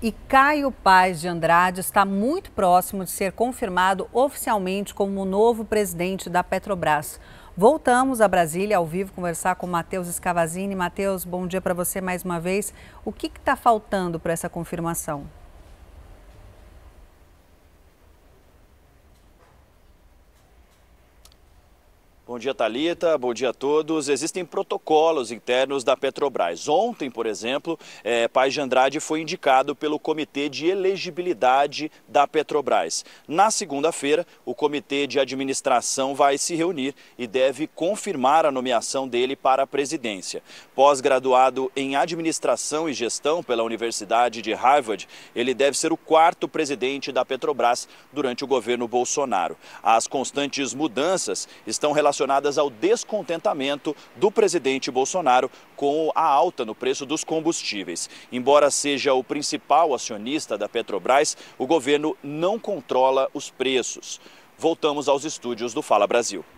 E Caio Paes de Andrade está muito próximo de ser confirmado oficialmente como o novo presidente da Petrobras. Voltamos a Brasília ao vivo conversar com Matheus Scavazzini. Matheus, bom dia para você mais uma vez. O que está faltando para essa confirmação? Bom dia, Thalita. Bom dia a todos. Existem protocolos internos da Petrobras. Ontem, por exemplo, Paes de Andrade foi indicado pelo Comitê de Elegibilidade da Petrobras. Na segunda-feira, o Comitê de Administração vai se reunir e deve confirmar a nomeação dele para a presidência. Pós-graduado em Administração e Gestão pela Universidade de Harvard, ele deve ser o quarto presidente da Petrobras durante o governo Bolsonaro. As constantes mudanças estão relacionadas ao descontentamento do presidente Bolsonaro com a alta no preço dos combustíveis. Embora seja o principal acionista da Petrobras, o governo não controla os preços. Voltamos aos estúdios do Fala Brasil.